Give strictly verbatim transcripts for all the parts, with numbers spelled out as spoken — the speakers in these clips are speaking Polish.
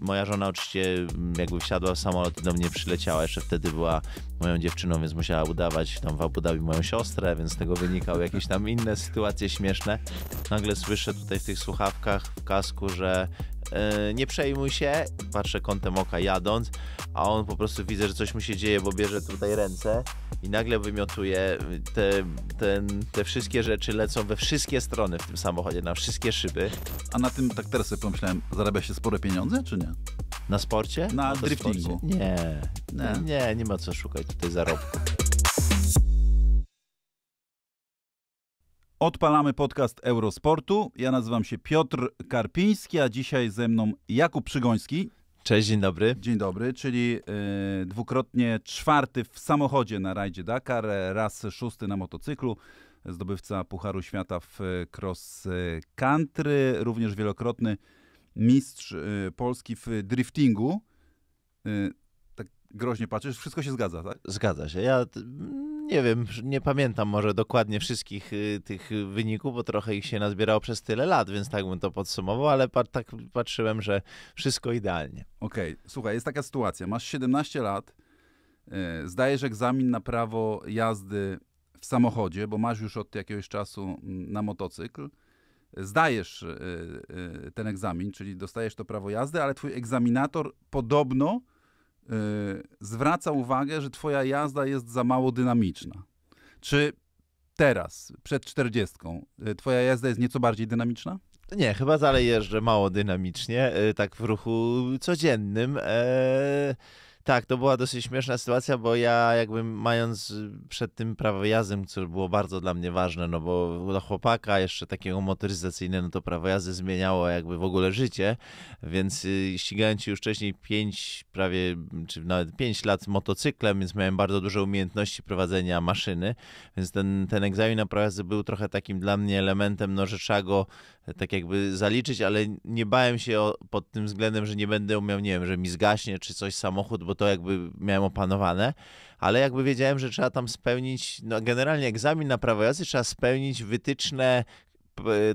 Moja żona oczywiście jakby wsiadła w samolot i do mnie przyleciała, jeszcze wtedy była moją dziewczyną, więc musiała udawać tam w Abu Dhabi moją siostrę, więc z tego wynikały jakieś tam inne sytuacje śmieszne. Nagle słyszę tutaj w tych słuchawkach, w kasku, że Yy, nie przejmuj się, patrzę kątem oka jadąc, a on po prostu widzę, że coś mu się dzieje, bo bierze tutaj ręce i nagle wymiotuje te, te, te wszystkie rzeczy, lecą we wszystkie strony w tym samochodzie, na wszystkie szyby. A na tym, tak teraz sobie pomyślałem, zarabia się spore pieniądze, czy nie? Na sporcie? Na, na driftingu. Nie, nie, nie, nie ma co szukać tutaj zarobku. Odpalamy podcast Eurosportu. Ja nazywam się Piotr Karpiński, a dzisiaj ze mną Jakub Przygoński. Cześć, dzień dobry. Dzień dobry, czyli yy, dwukrotnie czwarty w samochodzie na rajdzie Dakar, raz szósty na motocyklu, zdobywca Pucharu Świata w cross country, również wielokrotny mistrz yy, Polski w driftingu. Yy, tak groźnie patrzysz, wszystko się zgadza, tak? Zgadza się. Ja... Nie wiem, nie pamiętam może dokładnie wszystkich tych wyników, bo trochę ich się nazbierało przez tyle lat, więc tak bym to podsumował, ale pat, tak patrzyłem, że wszystko idealnie. Okej, okay. Słuchaj, jest taka sytuacja. Masz siedemnaście lat, yy, zdajesz egzamin na prawo jazdy w samochodzie, bo masz już od jakiegoś czasu na motocykl. Zdajesz yy, yy, ten egzamin, czyli dostajesz to prawo jazdy, ale twój egzaminator podobno Yy, zwraca uwagę, że twoja jazda jest za mało dynamiczna. Czy teraz, przed czterdziestką, yy, twoja jazda jest nieco bardziej dynamiczna? Nie, chyba dalej jeżdżę mało dynamicznie, yy, tak w ruchu codziennym. Yy... Tak, to była dosyć śmieszna sytuacja, bo ja jakby mając przed tym prawo jazdy, co było bardzo dla mnie ważne, no bo dla chłopaka jeszcze takiego motoryzacyjnego, no to prawo jazdy zmieniało jakby w ogóle życie, więc ścigałem się już wcześniej pięć, prawie, czy nawet pięć lat motocyklem, więc miałem bardzo dużo umiejętności prowadzenia maszyny, więc ten, ten egzamin na prawo jazdy był trochę takim dla mnie elementem, no że trzeba go tak jakby zaliczyć, ale nie bałem się o, pod tym względem, że nie będę umiał, nie wiem, że mi zgaśnie czy coś samochód, bo to jakby miałem opanowane, ale jakby wiedziałem, że trzeba tam spełnić, no generalnie egzamin na prawo jazdy trzeba spełnić wytyczne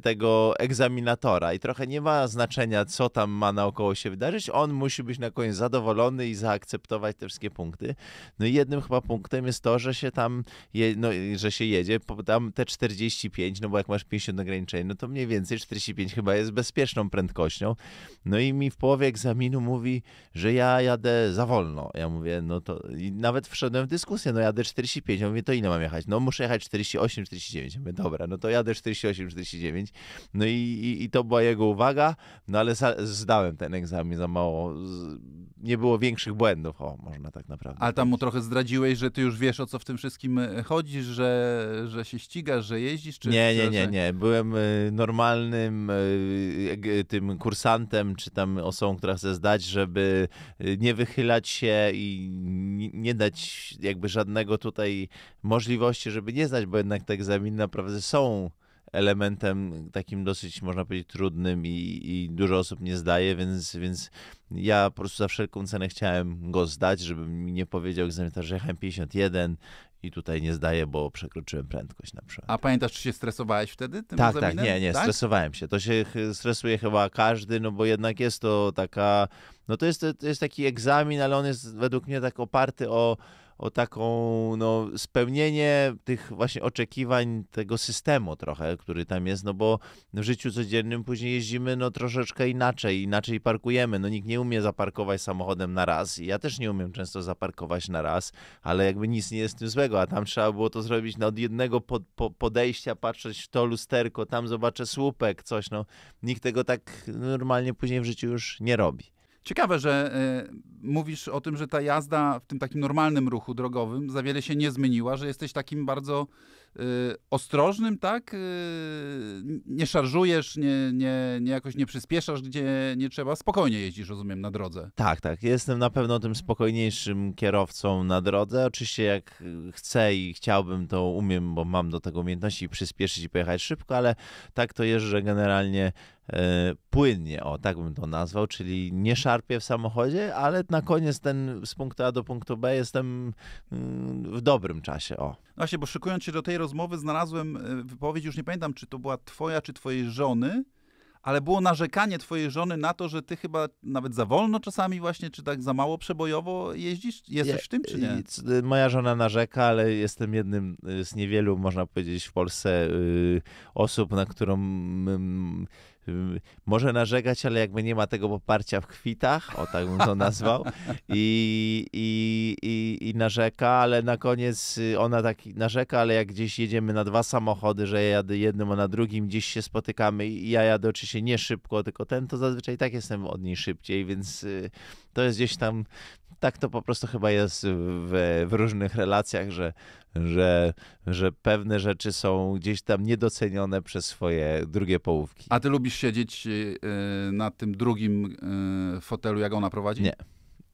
tego egzaminatora i trochę nie ma znaczenia, co tam ma naokoło się wydarzyć, on musi być na koniec zadowolony i zaakceptować te wszystkie punkty. No i jednym chyba punktem jest to, że się tam, je, no, że się jedzie, tam te czterdzieści pięć, no bo jak masz pięćdziesiąt ograniczeń, no to mniej więcej czterdzieści pięć chyba jest bezpieczną prędkością. No i mi w połowie egzaminu mówi, że ja jadę za wolno. Ja mówię, no to i nawet wszedłem w dyskusję, no jadę czterdzieści pięć, ja mówię, to ile mam jechać? No muszę jechać czterdzieści osiem, czterdzieści dziewięć. Ja mówię, dobra, no to jadę czterdzieści osiem, czterdzieści dziewięć. No i, i, i to była jego uwaga, no ale zdałem ten egzamin za mało, nie było większych błędów, o, można tak naprawdę. Ale tam mu trochę zdradziłeś, że ty już wiesz, o co w tym wszystkim chodzisz, że, że się ścigasz, że jeździsz? Czy nie, nie, nie, nie, byłem normalnym tym kursantem, czy tam osobą, która chce zdać, żeby nie wychylać się i nie dać jakby żadnego tutaj możliwości, żeby nie zdać, bo jednak te egzaminy naprawdę są elementem takim dosyć, można powiedzieć, trudnym i, i dużo osób nie zdaje, więc, więc ja po prostu za wszelką cenę chciałem go zdać, żeby mi nie powiedział egzaminator, że jechałem pięćdziesiąt jeden i tutaj nie zdaję, bo przekroczyłem prędkość na przykład. A pamiętasz, czy się stresowałeś wtedy tym egzaminem? Tak, tak, nie, nie, tak? Stresowałem się. To się stresuje chyba każdy, no bo jednak jest to taka, no to jest, to jest taki egzamin, ale on jest według mnie tak oparty o o taką, no, spełnienie tych właśnie oczekiwań tego systemu trochę, który tam jest, no bo w życiu codziennym później jeździmy, no, troszeczkę inaczej, inaczej parkujemy, no, nikt nie umie zaparkować samochodem na raz i ja też nie umiem często zaparkować na raz, ale jakby nic nie jest w tym złego, a tam trzeba było to zrobić, no, od jednego pod, po, podejścia, patrzeć w to lusterko, tam zobaczę słupek, coś, no, nikt tego tak normalnie później w życiu już nie robi. Ciekawe, że y, mówisz o tym, że ta jazda w tym takim normalnym ruchu drogowym za wiele się nie zmieniła, że jesteś takim bardzo y, ostrożnym, tak? Y, nie szarżujesz, nie, nie, nie jakoś nie przyspieszasz, gdzie nie trzeba. Spokojnie jeździsz, rozumiem, na drodze. Tak, tak. Jestem na pewno tym spokojniejszym kierowcą na drodze. Oczywiście jak chcę i chciałbym, to umiem, bo mam do tego umiejętności przyspieszyć i pojechać szybko, ale tak to jeżdżę generalnie płynnie, o tak bym to nazwał, czyli nie szarpię w samochodzie, ale na koniec ten z punktu A do punktu B jestem w dobrym czasie, o. Właśnie, bo szykując się do tej rozmowy znalazłem wypowiedź, już nie pamiętam, czy to była twoja, czy twojej żony, ale było narzekanie twojej żony na to, że ty chyba nawet za wolno czasami właśnie, czy tak za mało przebojowo jeździsz? Jesteś ja, w tym, czy nie? Moja żona narzeka, ale jestem jednym z niewielu, można powiedzieć, w Polsce yy, osób, na którą yy, yy, może narzekać, ale jakby nie ma tego poparcia w kwitach, o tak bym to nazwał, i, i, i, i narzeka, ale na koniec ona tak narzeka, ale jak gdzieś jedziemy na dwa samochody, że ja jadę jednym, a na drugim, gdzieś się spotykamy i ja jadę oczywiście nie szybko, tylko ten, to zazwyczaj tak jestem od niej szybciej, więc to jest gdzieś tam, tak to po prostu chyba jest w, w różnych relacjach, że, że, że pewne rzeczy są gdzieś tam niedocenione przez swoje drugie połówki. A ty lubisz siedzieć na tym drugim fotelu, jak ona prowadzi? Nie.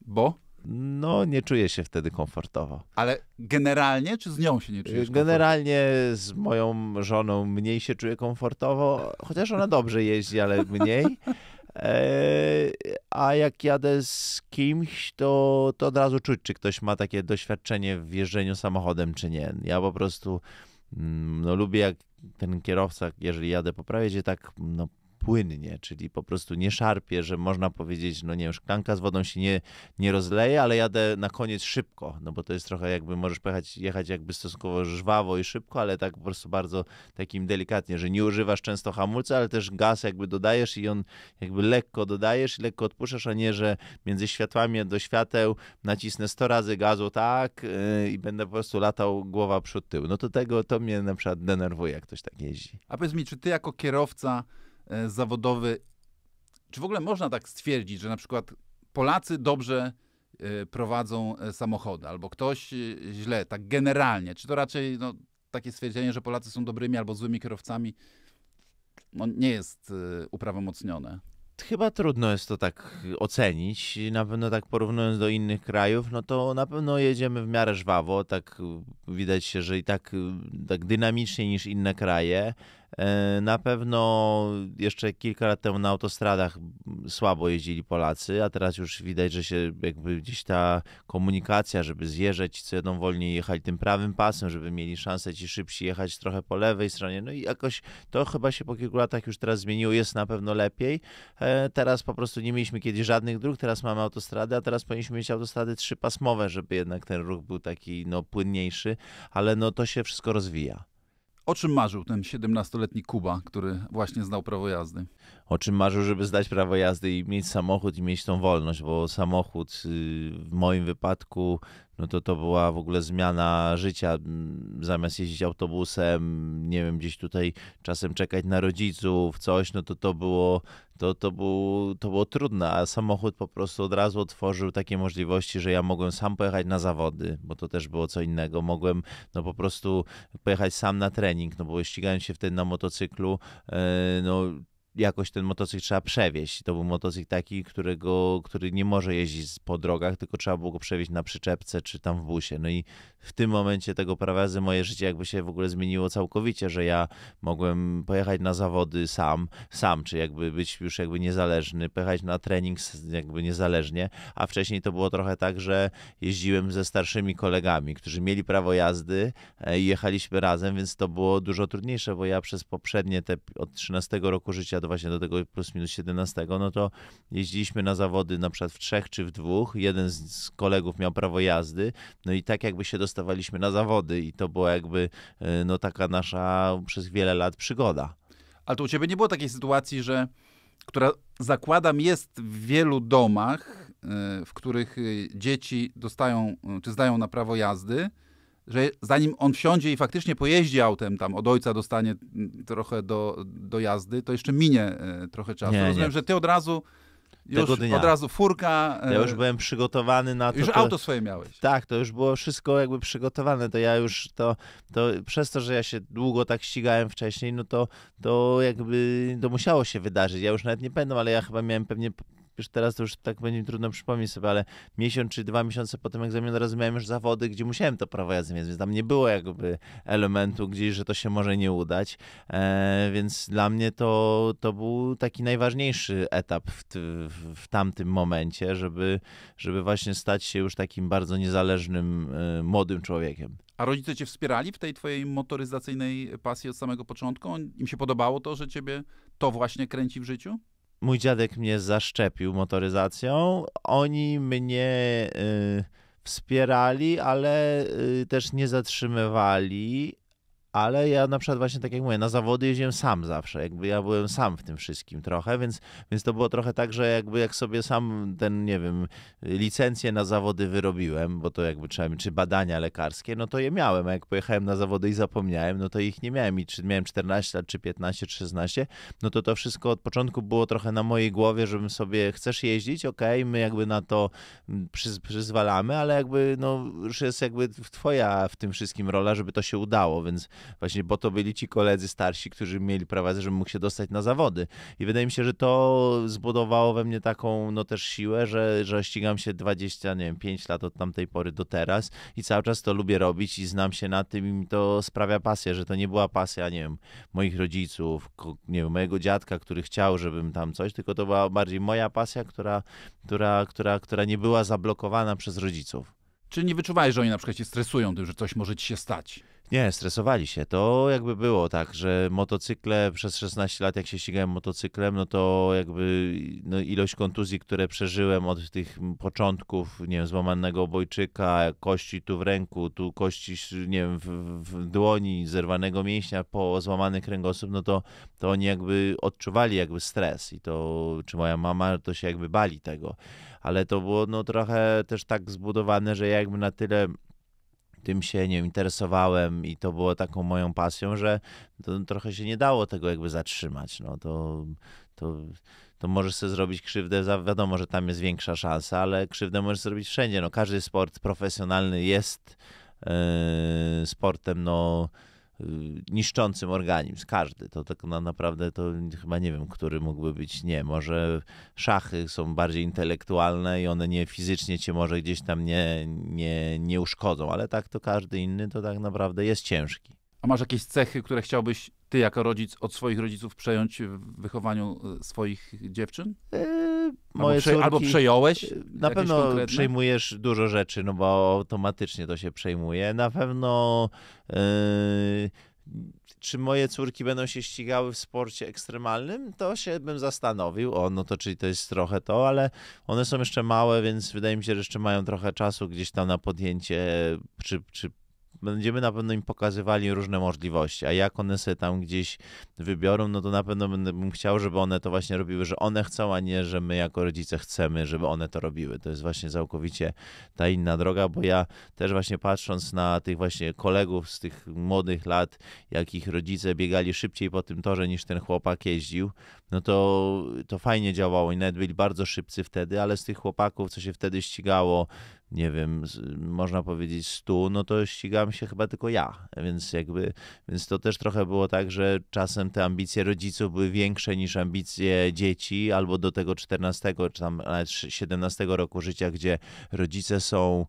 Bo? No, nie czuję się wtedy komfortowo. Ale generalnie, czy z nią się nie czujesz Generalnie komfortowo? Z moją żoną mniej się czuję komfortowo, chociaż ona dobrze jeździ, ale mniej. E, a jak jadę z kimś, to, to od razu czuć, czy ktoś ma takie doświadczenie w jeżdżeniu samochodem, czy nie. Ja po prostu no, lubię, jak ten kierowca, jeżeli jadę po prawej, gdzie tak... No, płynnie, czyli po prostu nie szarpie, że można powiedzieć, no nie wiem, szklanka z wodą się nie, nie rozleje, ale jadę na koniec szybko, no bo to jest trochę jakby, możesz pojechać, jechać jakby stosunkowo żwawo i szybko, ale tak po prostu bardzo takim delikatnie, że nie używasz często hamulca, ale też gaz jakby dodajesz i on jakby lekko dodajesz i lekko odpuszczasz, a nie, że między światłami do świateł nacisnę sto razy gazu, tak, yy, i będę po prostu latał głowa przód tył. No to tego, to mnie na przykład denerwuje, jak ktoś tak jeździ. A powiedz mi, czy ty jako kierowca zawodowy, czy w ogóle można tak stwierdzić, że na przykład Polacy dobrze prowadzą samochody, albo ktoś źle, tak generalnie, czy to raczej no, takie stwierdzenie, że Polacy są dobrymi albo złymi kierowcami, no, nie jest uprawomocnione? Chyba trudno jest to tak ocenić, na pewno tak porównując do innych krajów, no to na pewno jedziemy w miarę żwawo, tak widać się, że i tak, tak dynamicznie niż inne kraje. Na pewno jeszcze kilka lat temu na autostradach słabo jeździli Polacy, a teraz już widać, że się jakby gdzieś ta komunikacja, żeby zjeżdżać, co jadą wolniej, jechać tym prawym pasem, żeby mieli szansę ci szybsi jechać trochę po lewej stronie. No i jakoś to chyba się po kilku latach już teraz zmieniło, jest na pewno lepiej. Teraz po prostu nie mieliśmy kiedyś żadnych dróg, teraz mamy autostrady, a teraz powinniśmy mieć autostrady trzypasmowe, żeby jednak ten ruch był taki no, płynniejszy, ale no to się wszystko rozwija. O czym marzył ten siedemnastoletni Kuba, który właśnie znał prawo jazdy? O czym marzył, żeby zdać prawo jazdy i mieć samochód i mieć tą wolność, bo samochód w moim wypadku no to to była w ogóle zmiana życia. Zamiast jeździć autobusem, nie wiem, gdzieś tutaj czasem czekać na rodziców, coś, no to to było, to, to było, to było trudne, a samochód po prostu od razu otworzył takie możliwości, że ja mogłem sam pojechać na zawody, bo to też było co innego. Mogłem no po prostu pojechać sam na trening, no bo ścigałem się wtedy na motocyklu, yy, no jakoś ten motocykl trzeba przewieźć. To był motocykl taki, którego, który nie może jeździć po drogach, tylko trzeba było go przewieźć na przyczepce czy tam w busie. No i w tym momencie tego prawa jazdy moje życie jakby się w ogóle zmieniło całkowicie, że ja mogłem pojechać na zawody sam, sam, czy jakby być już jakby niezależny, pojechać na trening jakby niezależnie, a wcześniej to było trochę tak, że jeździłem ze starszymi kolegami, którzy mieli prawo jazdy i jechaliśmy razem, więc to było dużo trudniejsze, bo ja przez poprzednie te od trzynastego roku życia do właśnie do tego plus minus siedemnastego, no to jeździliśmy na zawody na przykład w trzech czy w dwóch, jeden z kolegów miał prawo jazdy, no i tak jakby się dostawaliśmy na zawody i to była jakby no taka nasza przez wiele lat przygoda. Ale to u ciebie nie było takiej sytuacji, że, która zakładam jest w wielu domach, w których dzieci dostają, czy zdają na prawo jazdy, że zanim on wsiądzie i faktycznie pojeździ autem, tam od ojca dostanie trochę do, do jazdy, to jeszcze minie trochę czasu. Nie, Rozumiem, nie. że ty od razu... Już od razu furka. Ja już byłem przygotowany na to. Już to, auto swoje miałeś. Tak, to już było wszystko jakby przygotowane. To ja już to, to przez to, że ja się długo tak ścigałem wcześniej, no to, to jakby to musiało się wydarzyć. Ja już nawet nie pamiętam, ale ja chyba miałem pewnie, już teraz to już tak będzie mi trudno przypomnieć sobie, ale miesiąc czy dwa miesiące po tym egzaminie teraz miałem już zawody, gdzie musiałem to prawo jazdy mieć, więc tam nie było jakby elementu gdzieś, że to się może nie udać. E, więc dla mnie to, to był taki najważniejszy etap w, w, w tamtym momencie, żeby, żeby właśnie stać się już takim bardzo niezależnym, e, młodym człowiekiem. A rodzice cię wspierali w tej twojej motoryzacyjnej pasji od samego początku? Im się podobało to, że ciebie to właśnie kręci w życiu? Mój dziadek mnie zaszczepił motoryzacją. Oni mnie y, wspierali, ale y, też nie zatrzymywali. Ale ja na przykład właśnie, tak jak mówię, na zawody jeździłem sam zawsze, jakby ja byłem sam w tym wszystkim trochę, więc, więc to było trochę tak, że jakby jak sobie sam ten, nie wiem, licencję na zawody wyrobiłem, bo to jakby trzeba, czy badania lekarskie, no to je miałem, a jak pojechałem na zawody i zapomniałem, no to ich nie miałem i czy miałem czternaście lat, czy piętnaście, czy szesnaście, no to to wszystko od początku było trochę na mojej głowie, żebym sobie, chcesz jeździć, okej, okay, my jakby na to przyz, przyzwalamy, ale jakby, no już jest jakby twoja w tym wszystkim rola, żeby to się udało, więc właśnie, bo to byli ci koledzy starsi, którzy mieli prawa, żebym mógł się dostać na zawody. I wydaje mi się, że to zbudowało we mnie taką, no też siłę, że, że ścigam się dwadzieścia, nie wiem, pięć lat od tamtej pory do teraz i cały czas to lubię robić i znam się na tym i mi to sprawia pasję, że to nie była pasja, nie wiem, moich rodziców, nie wiem, mojego dziadka, który chciał, żebym tam coś, tylko to była bardziej moja pasja, która, która, która, która nie była zablokowana przez rodziców. Czy nie wyczuwałeś, że oni na przykład się stresują tym, że coś może ci się stać? Nie, stresowali się. To jakby było tak, że motocykle, przez szesnaście lat jak się ścigałem motocyklem, no to jakby no ilość kontuzji, które przeżyłem od tych początków, nie wiem, złamanego obojczyka, kości tu w ręku, tu kości, nie wiem, w, w dłoni, zerwanego mięśnia, po złamany kręgosłup, no to, to oni jakby odczuwali jakby stres i to, czy moja mama, to się jakby bali tego. Ale to było no trochę też tak zbudowane, że ja jakby na tyle tym się, nie wiem, interesowałem i to było taką moją pasją, że to trochę się nie dało tego jakby zatrzymać. No to, to, to możesz sobie zrobić krzywdę, wiadomo, że tam jest większa szansa, ale krzywdę możesz zrobić wszędzie. No każdy sport profesjonalny jest yy, sportem, no niszczącym organizm, każdy. To tak naprawdę to chyba nie wiem, który mógłby być. Nie, może szachy są bardziej intelektualne i one nie fizycznie cię może gdzieś tam nie, nie, nie uszkodzą, ale tak to każdy inny to tak naprawdę jest ciężki. A masz jakieś cechy, które chciałbyś ty jako rodzic od swoich rodziców przejąć w wychowaniu swoich dziewczyn? Yy, moje albo, prze, córki, albo przejąłeś? Na pewno konkretne? Przejmujesz dużo rzeczy, no bo automatycznie to się przejmuje. Na pewno yy, czy moje córki będą się ścigały w sporcie ekstremalnym? To się bym zastanowił. O, no to czyli to jest trochę to, ale one są jeszcze małe, więc wydaje mi się, że jeszcze mają trochę czasu gdzieś tam na podjęcie czy, czy będziemy na pewno im pokazywali różne możliwości, a jak one sobie tam gdzieś wybiorą, no to na pewno bym chciał, żeby one to właśnie robiły, że one chcą, a nie, że my jako rodzice chcemy, żeby one to robiły. To jest właśnie całkowicie ta inna droga, bo ja też właśnie patrząc na tych właśnie kolegów z tych młodych lat, jak ich rodzice biegali szybciej po tym torze niż ten chłopak jeździł, no to, to fajnie działało i nawet byli bardzo szybcy wtedy, ale z tych chłopaków, co się wtedy ścigało, nie wiem, można powiedzieć stu, no to ścigałem się chyba tylko ja, więc jakby, więc to też trochę było tak, że czasem te ambicje rodziców były większe niż ambicje dzieci, albo do tego czternastego czy tam nawet siedemnastego roku życia, gdzie rodzice są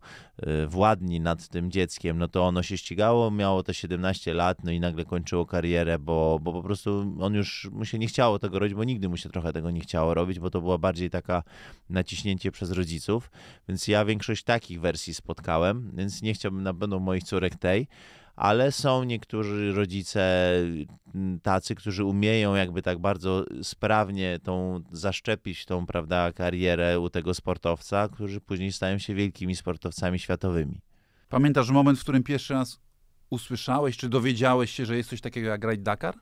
władni nad tym dzieckiem, no to ono się ścigało, miało te siedemnaście lat, no i nagle kończyło karierę, bo, bo po prostu on już mu się nie chciało tego robić, bo nigdy mu się trochę tego nie chciało robić, bo to była bardziej taka naciśnięcie przez rodziców, więc ja większość takich wersji spotkałem, więc nie chciałbym na pewno moich córek tej, ale są niektórzy rodzice tacy, którzy umieją jakby tak bardzo sprawnie tą zaszczepić tą, prawda, karierę u tego sportowca, którzy później stają się wielkimi sportowcami światowymi. Pamiętasz moment, w którym pierwszy raz usłyszałeś, czy dowiedziałeś się, że jest coś takiego jak Rajd Dakar?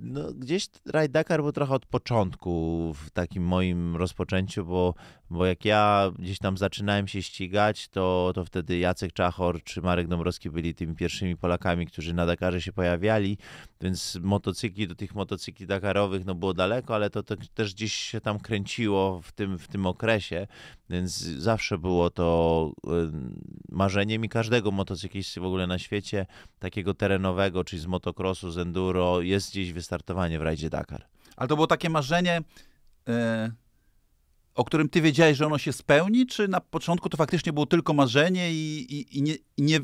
No, gdzieś Rajd Dakar był trochę od początku w takim moim rozpoczęciu, bo, bo jak ja gdzieś tam zaczynałem się ścigać, to, to wtedy Jacek Czachor czy Marek Dąbrowski byli tymi pierwszymi Polakami, którzy na Dakarze się pojawiali, więc motocykli do tych motocykli dakarowych no, było daleko, ale to, to też gdzieś się tam kręciło w tym, w tym okresie, więc zawsze było to marzeniem i każdego motocyklisty w ogóle na świecie, takiego terenowego, czyli z motocrossu, z enduro, jest gdzieś wystartowanie w Rajdzie Dakar. Ale to było takie marzenie, yy, o którym ty wiedziałeś, że ono się spełni, czy na początku to faktycznie było tylko marzenie i, i, i, nie, i, nie,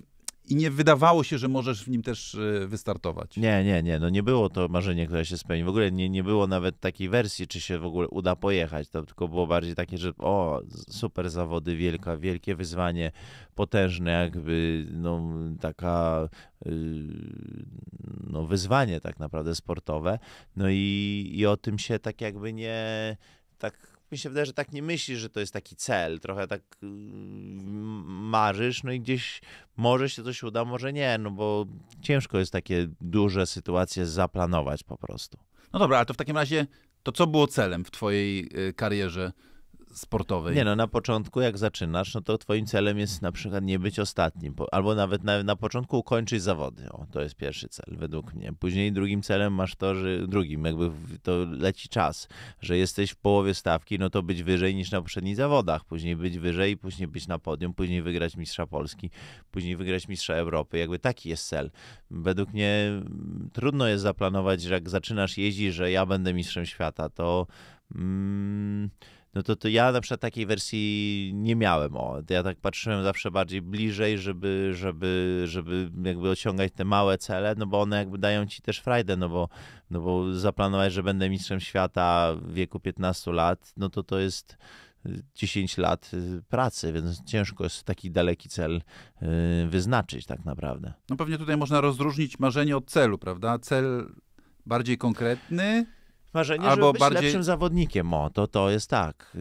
i nie wydawało się, że możesz w nim też wystartować. Nie, nie, nie. No nie było to marzenie, które się spełni. W ogóle nie, nie było nawet takiej wersji, czy się w ogóle uda pojechać. To tylko było bardziej takie, że o, super zawody, wielka, wielkie wyzwanie, potężne jakby, no taka... no wyzwanie tak naprawdę sportowe, no i, i o tym się tak jakby nie, tak mi się wydaje, że tak nie myślisz, że to jest taki cel, trochę tak marzysz, no i gdzieś może się coś uda, może nie, no bo ciężko jest takie duże sytuacje zaplanować po prostu. No dobra, ale to w takim razie, to co było celem w twojej karierze sportowej? Nie no, na początku jak zaczynasz, no to twoim celem jest na przykład nie być ostatnim, albo nawet na, na początku ukończyć zawody. O, to jest pierwszy cel według mnie. Później drugim celem masz to, że drugim jakby to leci czas, że jesteś w połowie stawki, no to być wyżej niż na poprzednich zawodach, później być wyżej, później być na podium, później wygrać mistrza Polski, później wygrać mistrza Europy. Jakby taki jest cel. Według mnie trudno jest zaplanować, że jak zaczynasz jeździć, że ja będę mistrzem świata, to mm, no to, to ja na przykład takiej wersji nie miałem. O, ja tak patrzyłem zawsze bardziej bliżej, żeby, żeby, żeby jakby osiągać te małe cele, no bo one jakby dają ci też frajdę, no bo, no bo zaplanować, że będę mistrzem świata w wieku piętnastu lat, no to to jest dziesięć lat pracy, więc ciężko jest taki daleki cel wyznaczyć tak naprawdę. No pewnie tutaj można rozróżnić marzenie od celu, prawda? Cel bardziej konkretny, marzenie, albo żeby być bardziej... lepszym zawodnikiem, o, to, to jest tak,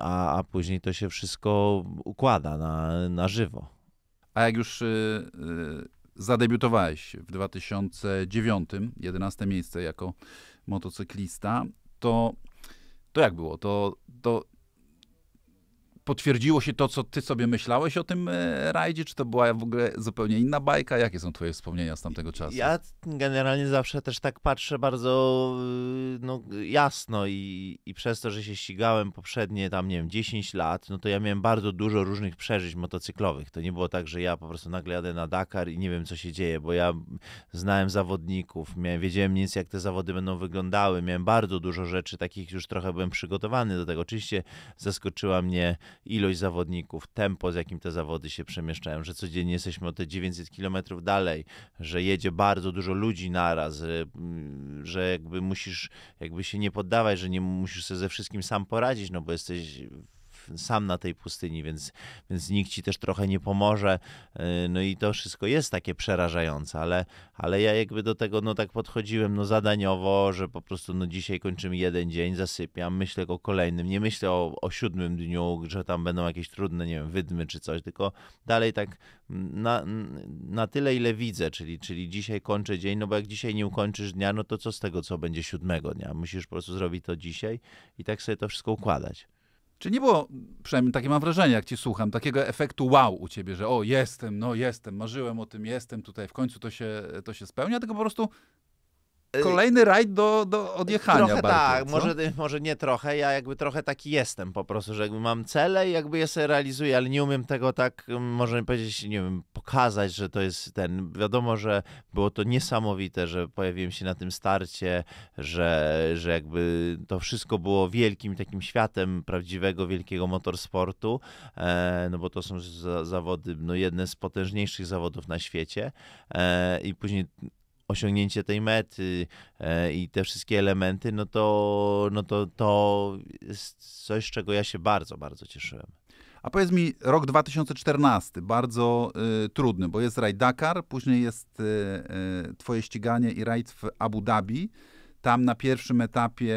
a, a później to się wszystko układa na, na żywo. A jak już y, y, zadebiutowałeś w dwa tysiące dziewiątym, jedenaste miejsce jako motocyklista, to, to jak było? To, to potwierdziło się to, co ty sobie myślałeś o tym rajdzie? Czy to była w ogóle zupełnie inna bajka? Jakie są twoje wspomnienia z tamtego czasu? Ja generalnie zawsze też tak patrzę bardzo no, jasno i, i przez to, że się ścigałem poprzednie tam, nie wiem, dziesięć lat, no to ja miałem bardzo dużo różnych przeżyć motocyklowych. To nie było tak, że ja po prostu nagle jadę na Dakar i nie wiem, co się dzieje, bo ja znałem zawodników, miałem, wiedziałem mniej więcej, jak te zawody będą wyglądały. Miałem bardzo dużo rzeczy takich, już trochę byłem przygotowany do tego. Oczywiście zaskoczyła mnie ilość zawodników, tempo, z jakim te zawody się przemieszczają, że codziennie jesteśmy o te dziewięćset kilometrów dalej, że jedzie bardzo dużo ludzi naraz, że jakby musisz jakby się nie poddawać, że nie musisz sobie ze wszystkim sam poradzić, no bo jesteś sam na tej pustyni, więc, więc nikt ci też trochę nie pomoże. No i to wszystko jest takie przerażające, ale, ale ja jakby do tego no tak podchodziłem no zadaniowo, że po prostu no dzisiaj kończymy jeden dzień, zasypiam, myślę o kolejnym, nie myślę o, o siódmym dniu, że tam będą jakieś trudne, nie wiem, wydmy czy coś, tylko dalej tak na, na tyle, ile widzę, czyli, czyli dzisiaj kończę dzień, no bo jak dzisiaj nie ukończysz dnia, no to co z tego, co będzie siódmego dnia? Musisz po prostu zrobić to dzisiaj i tak sobie to wszystko układać. Czy nie było, przynajmniej takie mam wrażenie, jak cię słucham, takiego efektu wow u ciebie, że o, jestem, no jestem, marzyłem o tym, jestem tutaj, w końcu to się, to się spełnia, tylko po prostu kolejny rajd do, do odjechania. Trochę bardziej, tak, może, może nie trochę, ja jakby trochę taki jestem po prostu, że jakby mam cele i jakby je sobie realizuję, ale nie umiem tego tak, można powiedzieć, nie wiem, pokazać, że to jest ten, wiadomo, że było to niesamowite, że pojawiłem się na tym starcie, że, że jakby to wszystko było wielkim takim światem prawdziwego, wielkiego motorsportu, e, no bo to są za, zawody, no jedne z potężniejszych zawodów na świecie e, i później osiągnięcie tej mety e, i te wszystkie elementy, no to, no to to jest coś, czego ja się bardzo, bardzo cieszyłem. A powiedz mi, rok dwa tysiące czternasty, bardzo y, trudny, bo jest rajd Dakar, później jest y, y, twoje ściganie i rajd w Abu Dhabi. Tam na pierwszym etapie,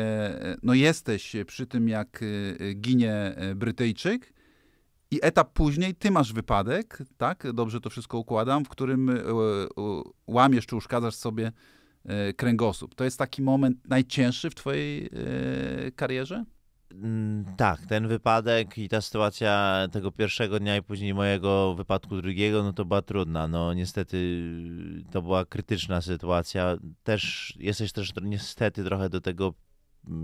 no jesteś przy tym, jak y, ginie Brytyjczyk. I etap później, ty masz wypadek, tak? Dobrze to wszystko układam, w którym łamiesz czy uszkadzasz sobie kręgosłup. To jest taki moment najcięższy w twojej karierze? Tak, ten wypadek i ta sytuacja tego pierwszego dnia i później mojego wypadku drugiego, no to była trudna. No niestety to była krytyczna sytuacja. Też jesteś też niestety trochę do tego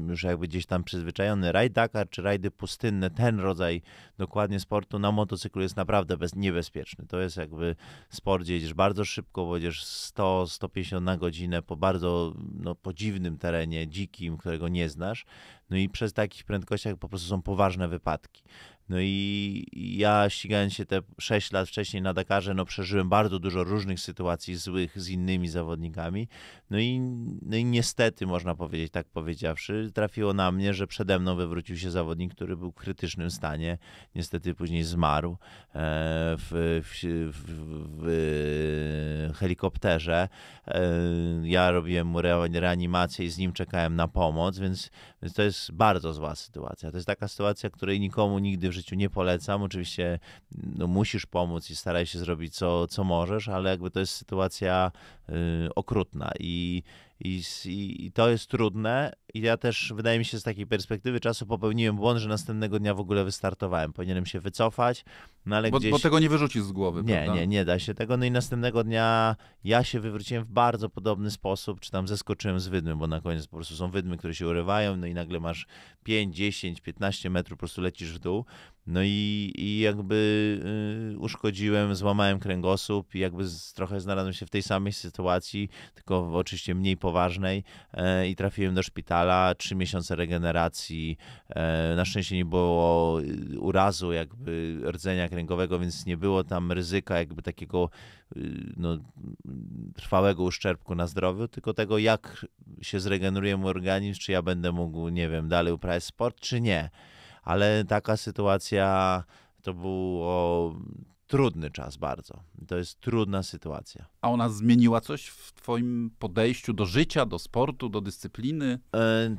już jakby gdzieś tam przyzwyczajony. Rajd Dakar czy rajdy pustynne, ten rodzaj dokładnie sportu na motocyklu jest naprawdę bez, niebezpieczny. To jest jakby sport, gdzie jedziesz bardzo szybko, bo jedziesz sto do stu pięćdziesięciu na godzinę po bardzo, no, po dziwnym terenie, dzikim, którego nie znasz. No i przy takich prędkościach po prostu są poważne wypadki. No i ja ścigając się te sześć lat wcześniej na Dakarze, no przeżyłem bardzo dużo różnych sytuacji złych z innymi zawodnikami. No i, no i niestety, można powiedzieć, tak powiedziawszy, trafiło na mnie, że przede mną wywrócił się zawodnik, który był w krytycznym stanie. Niestety później zmarł w, w, w, w helikopterze. Ja robiłem mu reanimację i z nim czekałem na pomoc, więc, więc to jest bardzo zła sytuacja. To jest taka sytuacja, której nikomu nigdy w w życiu nie polecam. Oczywiście no, musisz pomóc i staraj się zrobić co, co możesz, ale jakby to jest sytuacja y, okrutna i, i, i to jest trudne. I ja też, wydaje mi się, z takiej perspektywy czasu popełniłem błąd, że następnego dnia w ogóle wystartowałem. Powinienem się wycofać, no ale bo, gdzieś... bo tego nie wyrzucisz z głowy, nie, prawda? Nie, nie da się tego. No i następnego dnia ja się wywróciłem w bardzo podobny sposób, czy tam zeskoczyłem z wydmy, bo na koniec po prostu są wydmy, które się urywają, no i nagle masz pięć, dziesięć, piętnaście metrów, po prostu lecisz w dół. No i, i jakby y, uszkodziłem, złamałem kręgosłup i jakby z, trochę znalazłem się w tej samej sytuacji, tylko oczywiście mniej poważnej y, i trafiłem do szpitala, trzy miesiące regeneracji, y, na szczęście nie było urazu jakby rdzenia kręgowego, więc nie było tam ryzyka jakby takiego y, no, trwałego uszczerbku na zdrowiu, tylko tego, jak się zregeneruje mój organizm, czy ja będę mógł, nie wiem, dalej uprawiać sport, czy nie. Ale taka sytuacja, to był trudny czas bardzo. To jest trudna sytuacja. A ona zmieniła coś w twoim podejściu do życia, do sportu, do dyscypliny?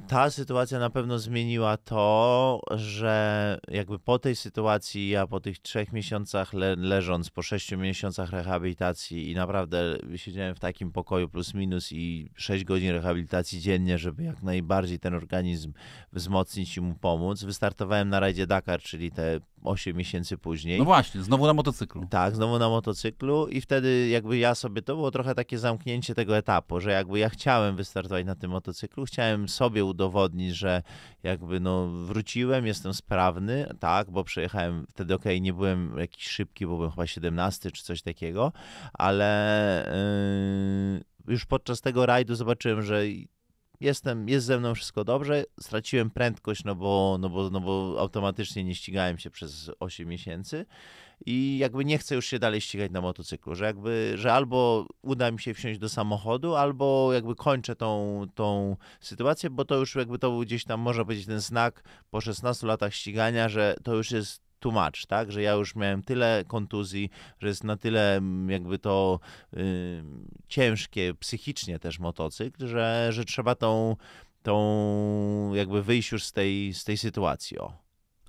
Ta sytuacja na pewno zmieniła to, że jakby po tej sytuacji, ja po tych trzech miesiącach le leżąc, po sześciu miesiącach rehabilitacji i naprawdę siedziałem w takim pokoju plus minus i sześć godzin rehabilitacji dziennie, żeby jak najbardziej ten organizm wzmocnić i mu pomóc. Wystartowałem na rajdzie Dakar, czyli te osiem miesięcy później. No właśnie, znowu na motocyklu. Tak, znowu na motocyklu i wtedy jakby ja sobie, to było trochę takie zamknięcie tego etapu, że jakby ja chciałem wystartować na tym motocyklu, chciałem sobie udowodnić, że jakby no wróciłem, jestem sprawny, tak, bo przejechałem wtedy, okej, okay, nie byłem jakiś szybki, bo byłem chyba siedemnasty czy coś takiego, ale yy, już podczas tego rajdu zobaczyłem, że Jestem, jest ze mną wszystko dobrze, straciłem prędkość, no bo, no bo, no bo automatycznie nie ścigałem się przez osiem miesięcy i jakby nie chcę już się dalej ścigać na motocyklu, że jakby, że albo uda mi się wsiąść do samochodu, albo jakby kończę tą, tą sytuację, bo to już jakby to był gdzieś tam, można powiedzieć, ten znak po szesnastu latach ścigania, że to już jest too much, tak? Że ja już miałem tyle kontuzji, że jest na tyle jakby to yy, ciężkie psychicznie też motocykl, że, że trzeba tą, tą jakby wyjść już z tej, z tej sytuacji. O.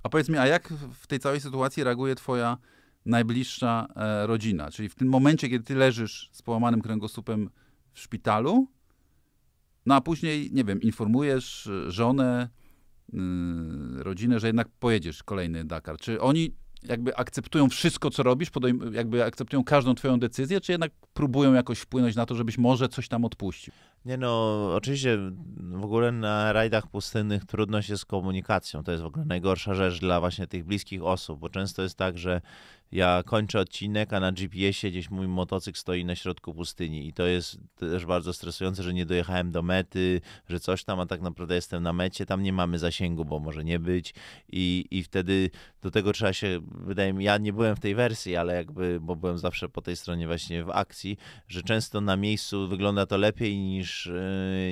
A powiedz mi, a jak w tej całej sytuacji reaguje twoja najbliższa e, rodzina? Czyli w tym momencie, kiedy ty leżysz z połamanym kręgosłupem w szpitalu, no a później, nie wiem, informujesz żonę, rodzinę, że jednak pojedziesz kolejny Dakar. Czy oni jakby akceptują wszystko, co robisz, jakby akceptują każdą twoją decyzję, czy jednak próbują jakoś wpłynąć na to, żebyś może coś tam odpuścił? Nie no, oczywiście w ogóle na rajdach pustynnych trudność jest z komunikacją. To jest w ogóle najgorsza rzecz dla właśnie tych bliskich osób, bo często jest tak, że ja kończę odcinek, a na G P S-ie gdzieś mój motocykl stoi na środku pustyni i to jest też bardzo stresujące, że nie dojechałem do mety, że coś tam, a tak naprawdę jestem na mecie, tam nie mamy zasięgu, bo może nie być i, i wtedy do tego trzeba się, wydaje mi, ja nie byłem w tej wersji, ale jakby, bo byłem zawsze po tej stronie właśnie w akcji, że często na miejscu wygląda to lepiej niż,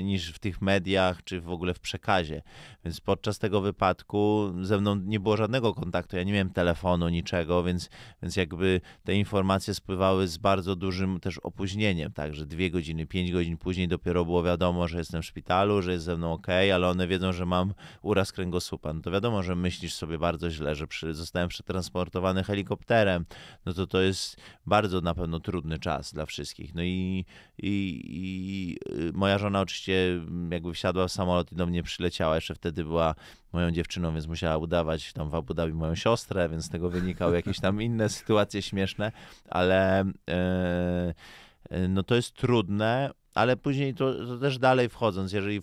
niż w tych mediach, czy w ogóle w przekazie, więc podczas tego wypadku ze mną nie było żadnego kontaktu, ja nie miałem telefonu, niczego, więc Więc jakby te informacje spływały z bardzo dużym też opóźnieniem, także dwie godziny, pięć godzin później dopiero było wiadomo, że jestem w szpitalu, że jest ze mną ok, ale one wiedzą, że mam uraz kręgosłupa. No to wiadomo, że myślisz sobie bardzo źle, że przy, zostałem przetransportowany helikopterem, no to to jest bardzo na pewno trudny czas dla wszystkich. No i, i, i moja żona oczywiście jakby wsiadła w samolot i do mnie przyleciała, jeszcze wtedy była moją dziewczyną, więc musiała udawać tam w Abu Dhabi moją siostrę, więc z tego wynikały jakieś tam inne sytuacje śmieszne, ale yy, no to jest trudne, ale później to, to też dalej wchodząc, jeżeli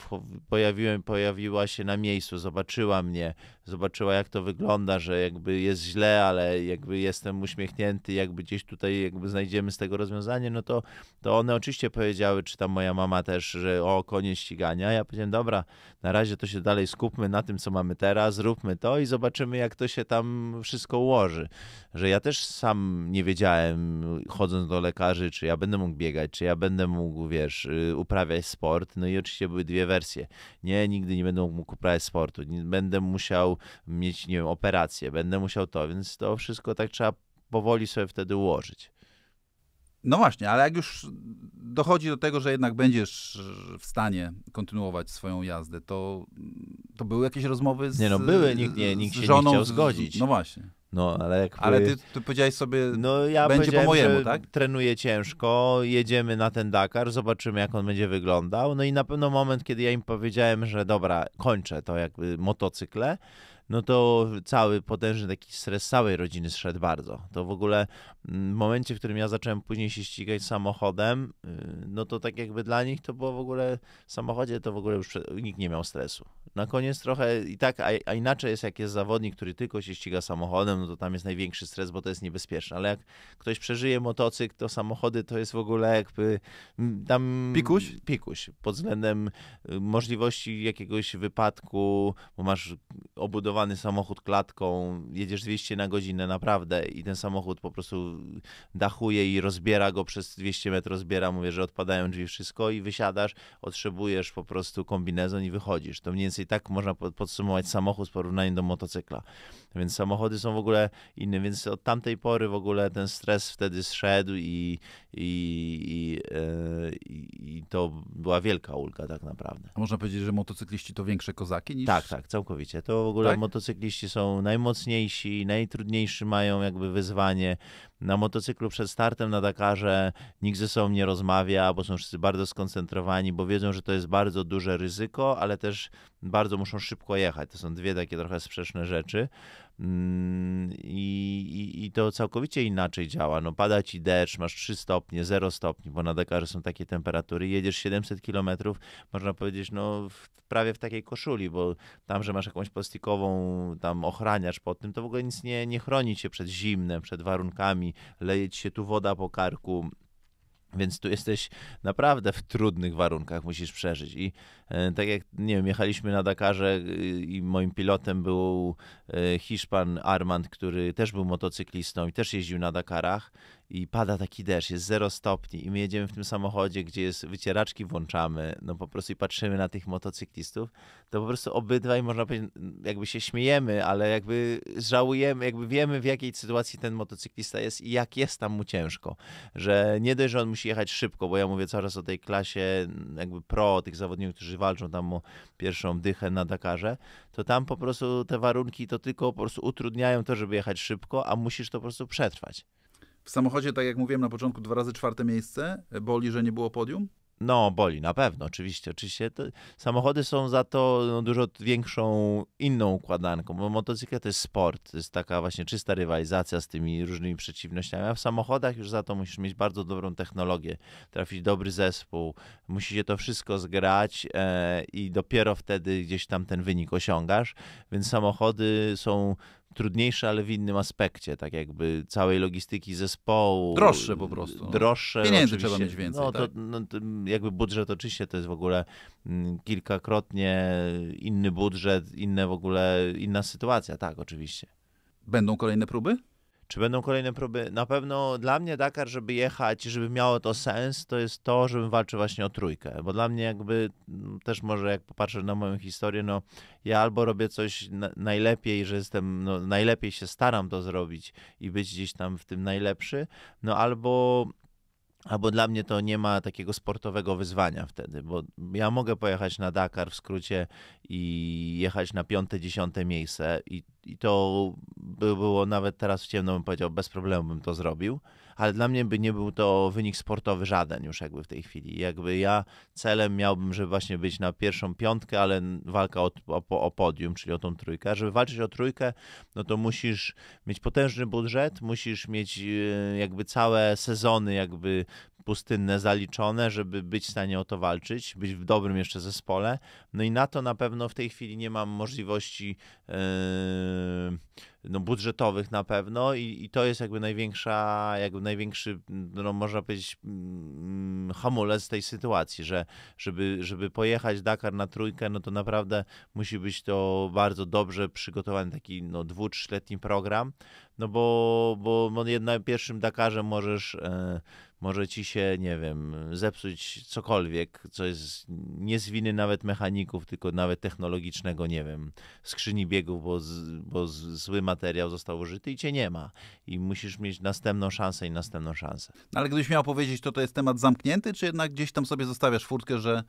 pojawiłem, pojawiła się na miejscu, zobaczyła mnie, zobaczyła jak to wygląda, że jakby jest źle, ale jakby jestem uśmiechnięty, jakby gdzieś tutaj jakby znajdziemy z tego rozwiązanie, no to, to one oczywiście powiedziały, czy tam moja mama też, że o, koniec ścigania. Ja powiedziałem, dobra, na razie to się dalej skupmy na tym, co mamy teraz, zróbmy to i zobaczymy, jak to się tam wszystko ułoży. Że ja też sam nie wiedziałem, chodząc do lekarzy, czy ja będę mógł biegać, czy ja będę mógł, wiesz, uprawiać sport, no i oczywiście były dwie wersje. Nie, nigdy nie będę mógł uprawiać sportu, będę musiał mieć, nie wiem, operację, będę musiał to, więc to wszystko tak trzeba powoli sobie wtedy ułożyć. No właśnie, ale jak już dochodzi do tego, że jednak będziesz w stanie kontynuować swoją jazdę, to, to były jakieś rozmowy z żoną? Nie, no były, nikt, nie, nikt się żoną, nie chciał zgodzić. No właśnie. No, ale jak ale ty, ty powiedziałeś sobie, no, ja będzie po mojemu, tak? Trenuję ciężko, jedziemy na ten Dakar, zobaczymy jak on będzie wyglądał. No i na pewno moment, kiedy ja im powiedziałem, że dobra, kończę to jakby motocykle, no to cały potężny taki stres całej rodziny zszedł bardzo. To w ogóle w momencie, w którym ja zacząłem później się ścigać samochodem, no to tak jakby dla nich to było w ogóle, w samochodzie to w ogóle już nikt nie miał stresu. Na koniec trochę i tak, a, a inaczej jest jak jest zawodnik, który tylko się ściga samochodem, no to tam jest największy stres, bo to jest niebezpieczne, ale jak ktoś przeżyje motocykl, to samochody to jest w ogóle jakby tam... Pikuś? Pikuś. Pod względem możliwości jakiegoś wypadku, bo masz obudowane samochód klatką, jedziesz dwieście na godzinę naprawdę i ten samochód po prostu dachuje i rozbiera go przez dwieście metrów, rozbiera, mówię, że odpadają drzwi, wszystko i wysiadasz, otrzebujesz po prostu kombinezon i wychodzisz. To mniej więcej tak można podsumować samochód w porównaniu do motocykla. Więc samochody są w ogóle inne, więc od tamtej pory w ogóle ten stres wtedy zszedł i, i, i, i, i to była wielka ulga tak naprawdę. A można powiedzieć, że motocykliści to większe kozaki niż... Tak, tak, całkowicie. To w ogóle tak? Motocykliści są najmocniejsi, najtrudniejsi mają jakby wyzwanie. Na motocyklu przed startem na Dakarze nikt ze sobą nie rozmawia, bo są wszyscy bardzo skoncentrowani, bo wiedzą, że to jest bardzo duże ryzyko, ale też bardzo muszą szybko jechać. To są dwie takie trochę sprzeczne rzeczy. I, i, i to całkowicie inaczej działa. No, pada ci deszcz, masz trzy stopnie, zero stopni, bo na Dakarze są takie temperatury. Jedziesz siedemset kilometrów, można powiedzieć, no w, prawie w takiej koszuli, bo tam, że masz jakąś plastikową tam ochraniacz pod tym, to w ogóle nic nie, nie chroni cię przed zimnem, przed warunkami, leje ci się tu woda po karku. Więc tu jesteś naprawdę w trudnych warunkach, musisz przeżyć. I e, tak jak, nie wiem, jechaliśmy na Dakarze i moim pilotem był e, Hiszpan Armand, który też był motocyklistą i też jeździł na Dakarach. I pada taki deszcz, jest zero stopni i my jedziemy w tym samochodzie, gdzie jest wycieraczki włączamy, no po prostu i patrzymy na tych motocyklistów, to po prostu obydwaj, można powiedzieć, jakby się śmiejemy, ale jakby żałujemy, jakby wiemy w jakiej sytuacji ten motocyklista jest i jak jest tam mu ciężko, że nie dość, że on musi jechać szybko, bo ja mówię cały czas o tej klasie jakby pro, o tych zawodników, którzy walczą tam o pierwszą dychę na Dakarze, to tam po prostu te warunki to tylko po prostu utrudniają to, żeby jechać szybko, a musisz to po prostu przetrwać. W samochodzie, tak jak mówiłem na początku, dwa razy czwarte miejsce. Boli, że nie było podium? No, boli, na pewno, oczywiście. Oczywiście to, samochody są za to no, dużo większą, inną układanką, bo motocykl to jest sport, to jest taka właśnie czysta rywalizacja z tymi różnymi przeciwnościami, a w samochodach już za to musisz mieć bardzo dobrą technologię, trafić dobry zespół, musi się to wszystko zgrać e, i dopiero wtedy gdzieś tam ten wynik osiągasz, więc samochody są... trudniejsze, ale w innym aspekcie, tak jakby całej logistyki zespołu. Droższe po prostu. Droższe. Pieniędzy trzeba mieć więcej. No, tak? to, no to jakby budżet oczywiście to jest w ogóle kilkakrotnie inny budżet, inne w ogóle, inna sytuacja, tak oczywiście. Będą kolejne próby? Czy będą kolejne próby? Na pewno dla mnie Dakar, żeby jechać, żeby miało to sens, to jest to, żebym walczył właśnie o trójkę. Bo dla mnie jakby, też może jak popatrzę na moją historię, no ja albo robię coś na, najlepiej, że jestem, no najlepiej się staram to zrobić i być gdzieś tam w tym najlepszy, no albo... Albo dla mnie to nie ma takiego sportowego wyzwania wtedy, bo ja mogę pojechać na Dakar w skrócie i jechać na piąte, dziesiąte miejsce i i to by było nawet teraz w ciemno, bym powiedział, bez problemu bym to zrobił, ale dla mnie by nie był to wynik sportowy żaden już jakby w tej chwili. Jakby ja celem miałbym, żeby właśnie być na pierwszą piątkę, ale walka o, o, o podium, czyli o tą trójkę. A żeby walczyć o trójkę, no to musisz mieć potężny budżet, musisz mieć jakby całe sezony jakby pustynne zaliczone, żeby być w stanie o to walczyć, być w dobrym jeszcze zespole. No i na to na pewno w tej chwili nie mam możliwości yy, no budżetowych na pewno i, i to jest jakby największa, jakby największy, no można powiedzieć, mm, hamulec tej sytuacji, że żeby, żeby pojechać Dakar na trójkę, no to naprawdę musi być to bardzo dobrze przygotowany taki no dwu, trzyletni program, no bo, bo na pierwszym Dakarze możesz yy, może ci się, nie wiem, zepsuć cokolwiek, co jest nie z winy nawet mechaników, tylko nawet technologicznego, nie wiem, skrzyni biegów, bo, z, bo z, zły materiał został użyty i cię nie ma. I musisz mieć następną szansę i następną szansę. Ale gdybyś miał powiedzieć, to to jest temat zamknięty, czy jednak gdzieś tam sobie zostawiasz furtkę, że,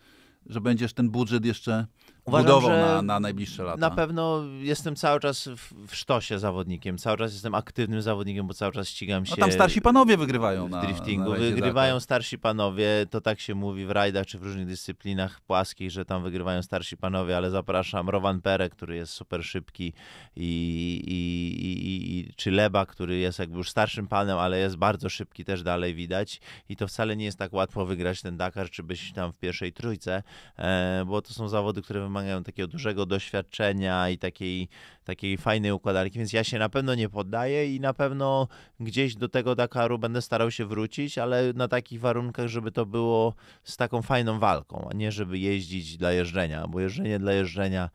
że będziesz ten budżet jeszcze... Uważam, budował na, na najbliższe lata. Na pewno jestem cały czas w, w sztosie zawodnikiem, cały czas jestem aktywnym zawodnikiem, bo cały czas ścigam się... No tam starsi panowie wygrywają na driftingu. Na wygrywają starsi panowie, to tak się mówi w rajdach czy w różnych dyscyplinach płaskich, że tam wygrywają starsi panowie, ale zapraszam Rowan Pere, który jest super szybki i, i, i, i czy Leba, który jest jakby już starszym panem, ale jest bardzo szybki, też dalej widać i to wcale nie jest tak łatwo wygrać ten Dakar, czy być tam w pierwszej trójce, e, bo to są zawody, które wymagają wymagają takiego dużego doświadczenia i takiej, takiej fajnej układanki, więc ja się na pewno nie poddaję i na pewno gdzieś do tego Dakaru będę starał się wrócić, ale na takich warunkach, żeby to było z taką fajną walką, a nie żeby jeździć dla jeżdżenia, bo jeżdżenie dla jeżdżenia,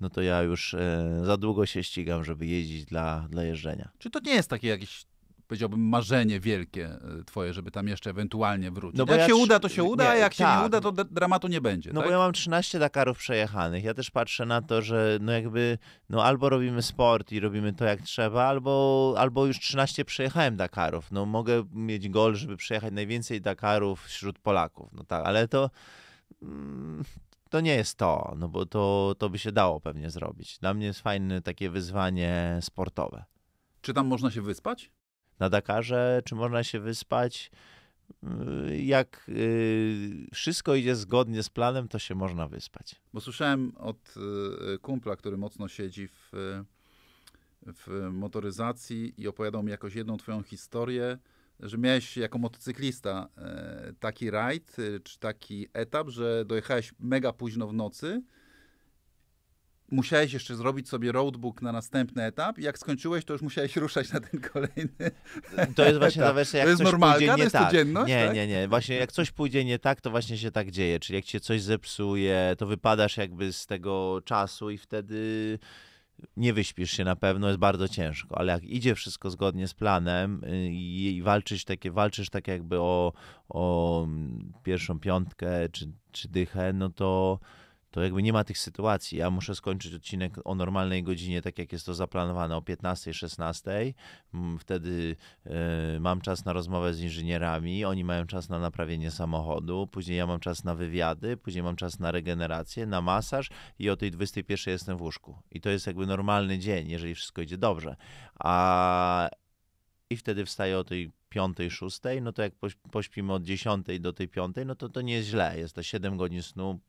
no to ja już e, za długo się ścigam, żeby jeździć dla, dla jeżdżenia. Czy to nie jest takie jakieś, powiedziałbym, marzenie wielkie twoje, żeby tam jeszcze ewentualnie wrócić. No bo jak ja się uda, to się uda, nie, a jak tak. się nie uda, to dramatu nie będzie. No tak? Bo ja mam trzynaście Dakarów przejechanych. Ja też patrzę na to, że no jakby, no albo robimy sport i robimy to jak trzeba, albo, albo już trzynaście przejechałem Dakarów. No mogę mieć gol, żeby przejechać najwięcej Dakarów wśród Polaków. No tak, ale to... Mm, to nie jest to, no bo to, to by się dało pewnie zrobić. Dla mnie jest fajne takie wyzwanie sportowe. Czy tam można się wyspać? Na Dakarze, czy można się wyspać? Jak wszystko idzie zgodnie z planem, to się można wyspać. Bo słyszałem od kumpla, który mocno siedzi w, w motoryzacji i opowiadał mi jakoś jedną twoją historię, że miałeś jako motocyklista taki rajd, czy taki etap, że dojechałeś mega późno w nocy, musiałeś jeszcze zrobić sobie roadbook na następny etap i jak skończyłeś, to już musiałeś ruszać na ten kolejny. To jest właśnie ta wersja, jak to jest coś normalka, pójdzie nie to jest tak. Nie, tak? nie, nie. Właśnie jak coś pójdzie nie tak, to właśnie się tak dzieje. Czyli jak cię coś zepsuje, to wypadasz jakby z tego czasu i wtedy nie wyśpisz się na pewno, jest bardzo ciężko. Ale jak idzie wszystko zgodnie z planem i, i walczysz, takie, walczysz tak jakby o, o pierwszą piątkę czy, czy dychę, no to to jakby nie ma tych sytuacji. Ja muszę skończyć odcinek o normalnej godzinie, tak jak jest to zaplanowane, o piętnastej, szesnastej. Wtedy y, mam czas na rozmowę z inżynierami, oni mają czas na naprawienie samochodu, później ja mam czas na wywiady, później mam czas na regenerację, na masaż i o tej dwudziestej pierwszej jestem w łóżku. I to jest jakby normalny dzień, jeżeli wszystko idzie dobrze. A... I wtedy wstaję o tej piątej, szóstej, no to jak pośpimy od dziesiątej do tej piątej, no to to nie jest źle, jest to siedem godzin snu,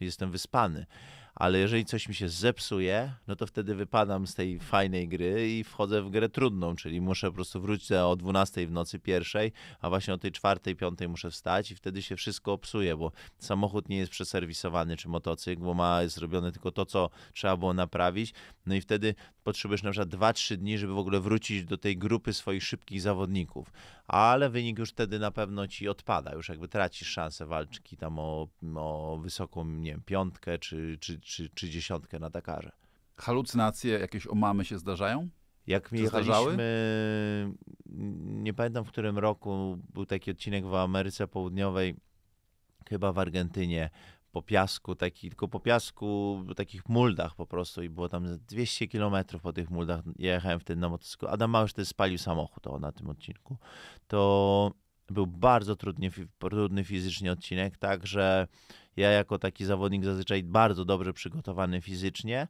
jestem wyspany, ale jeżeli coś mi się zepsuje, no to wtedy wypadam z tej fajnej gry i wchodzę w grę trudną, czyli muszę po prostu wrócić o dwunastej w nocy pierwszej, a właśnie o tej czwartej, piątej muszę wstać i wtedy się wszystko psuje, bo samochód nie jest przeserwisowany, czy motocykl, bo ma jest zrobione tylko to, co trzeba było naprawić, no i wtedy potrzebujesz na przykład dwa, trzy dni, żeby w ogóle wrócić do tej grupy swoich szybkich zawodników, ale wynik już wtedy na pewno ci odpada, już jakby tracisz szansę walki tam o, o wysoką, nie wiem, piątkę, czy, czy Czy, czy dziesiątkę na Dakarze. Halucynacje, jakieś omamy się zdarzają? Jak mi jechaliśmy, nie pamiętam w którym roku, był taki odcinek w Ameryce Południowej, chyba w Argentynie, po piasku, taki, tylko po piasku, takich muldach po prostu i było tam dwieście kilometrów po tych muldach. Ja jechałem wtedy na motocyklu. Adam Małysz też spalił samochód o, na tym odcinku. To był bardzo trudny, trudny fizycznie odcinek, tak, że ja jako taki zawodnik zazwyczaj bardzo dobrze przygotowany fizycznie,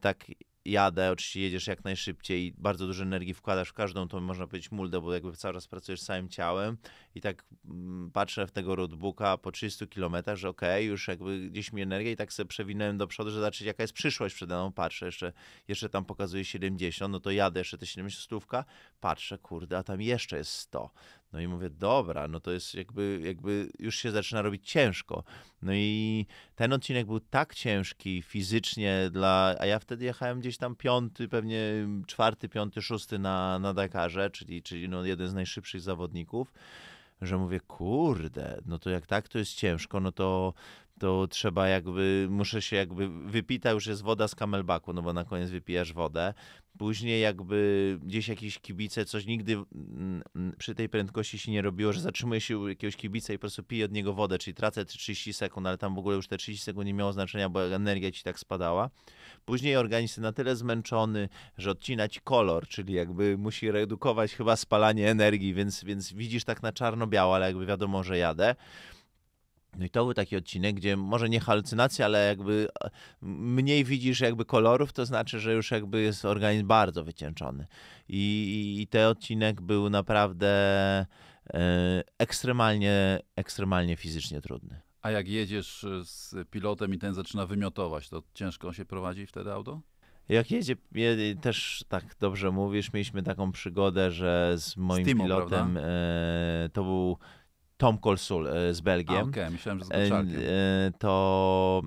tak jadę, oczywiście jedziesz jak najszybciej i bardzo dużo energii wkładasz w każdą, to można powiedzieć muldę, bo jakby cały czas pracujesz całym ciałem i tak mm, patrzę w tego roadbooka po trzydziestu kilometrach, że okej, okay, już jakby gdzieś mi energia i tak sobie przewinąłem do przodu, że zobaczyć jaka jest przyszłość przede mną, patrzę, jeszcze, jeszcze tam pokazuje siedemdziesiąt, no to jadę jeszcze te siedemdziesiąt stówka, patrzę, kurde, a tam jeszcze jest sto. No i mówię, dobra, no to jest jakby, jakby już się zaczyna robić ciężko. No i ten odcinek był tak ciężki fizycznie dla, a ja wtedy jechałem gdzieś tam piąty, pewnie czwarty, piąty, szósty na, na Dakarze, czyli, czyli no jeden z najszybszych zawodników, że mówię, kurde, no to jak tak to jest ciężko, no to, to trzeba jakby, muszę się jakby, wypita już jest woda z kamelbaku, no bo na koniec wypijasz wodę. Później jakby gdzieś jakieś kibice, coś nigdy przy tej prędkości się nie robiło, że zatrzymuje się u jakiegoś kibica i po prostu pije od niego wodę, czyli tracę trzydzieści sekund, ale tam w ogóle już te trzydzieści sekund nie miało znaczenia, bo energia ci tak spadała. Później organizm na tyle zmęczony, że odcina ci kolor, czyli jakby musi redukować chyba spalanie energii, więc, więc widzisz tak na czarno-biało, ale jakby wiadomo, że jadę. No i to był taki odcinek, gdzie może nie halucynacje, ale jakby mniej widzisz jakby kolorów, to znaczy, że już jakby jest organizm bardzo wycieńczony. I, i ten odcinek był naprawdę e, ekstremalnie, ekstremalnie fizycznie trudny. A jak jedziesz z pilotem i ten zaczyna wymiotować, to ciężko się prowadzi wtedy auto? Jak jedzie, jedzie, też tak dobrze mówisz, mieliśmy taką przygodę, że z moim z Timo, pilotem e, to był Tom Kolsul z Belgiem. Okej, okay, myślałem, że z Goczalkiem. To,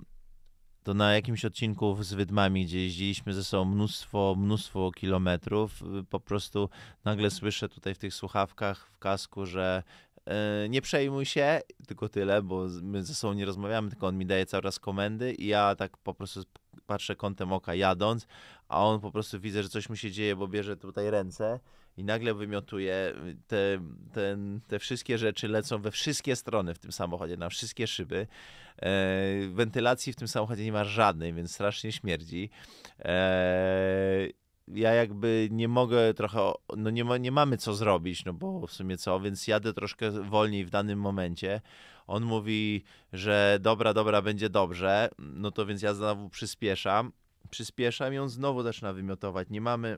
to na jakimś odcinku z Wydmami, gdzie jeździliśmy ze sobą mnóstwo, mnóstwo kilometrów, po prostu nagle słyszę tutaj w tych słuchawkach, w kasku, że nie przejmuj się, tylko tyle, bo my ze sobą nie rozmawiamy, tylko on mi daje cały czas komendy i ja tak po prostu patrzę kątem oka jadąc, a on po prostu widzę, że coś mu się dzieje, bo bierze tutaj ręce i nagle wymiotuje, te, te, te wszystkie rzeczy lecą we wszystkie strony w tym samochodzie, na wszystkie szyby. E, wentylacji w tym samochodzie nie ma żadnej, więc strasznie śmierdzi. E, ja jakby nie mogę trochę, no nie, ma, nie mamy co zrobić, no bo w sumie co, więc jadę troszkę wolniej w danym momencie. On mówi, że dobra, dobra, będzie dobrze, no to więc ja znowu przyspieszam. Przyspieszam i on znowu zaczyna wymiotować. Nie mamy...